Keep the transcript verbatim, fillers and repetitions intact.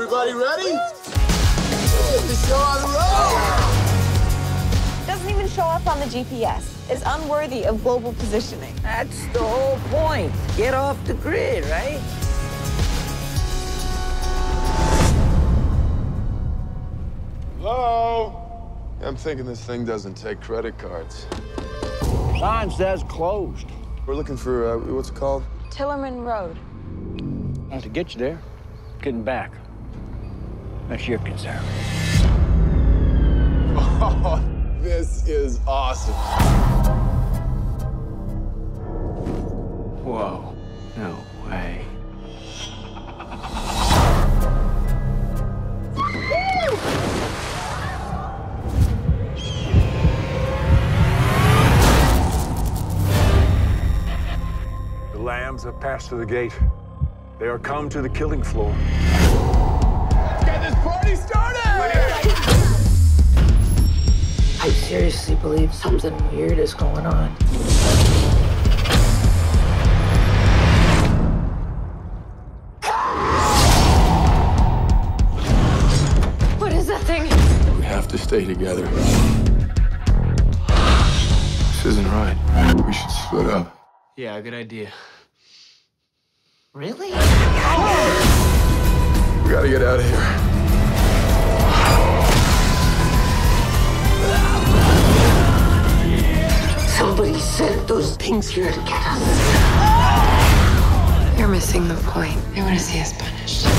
Everybody ready? The show on the road! Doesn't even show up on the G P S. It's unworthy of global positioning. That's the whole point. Get off the grid, right? Hello? I'm thinking this thing doesn't take credit cards. Sign says closed. We're looking for, uh, what's it called? Tillerman Road. Not to get you there, getting back. That's your concern. Oh, this is awesome. Whoa, no way. The lambs have passed through the gate. They are come to the killing floor. Let's get this party started! I seriously believe something weird is going on. What is that thing? We have to stay together. This isn't right. We should split up. Yeah, good idea. Really? Oh. We gotta get out of here. Somebody sent those things here to get us. You're missing the point. They want to see us punished.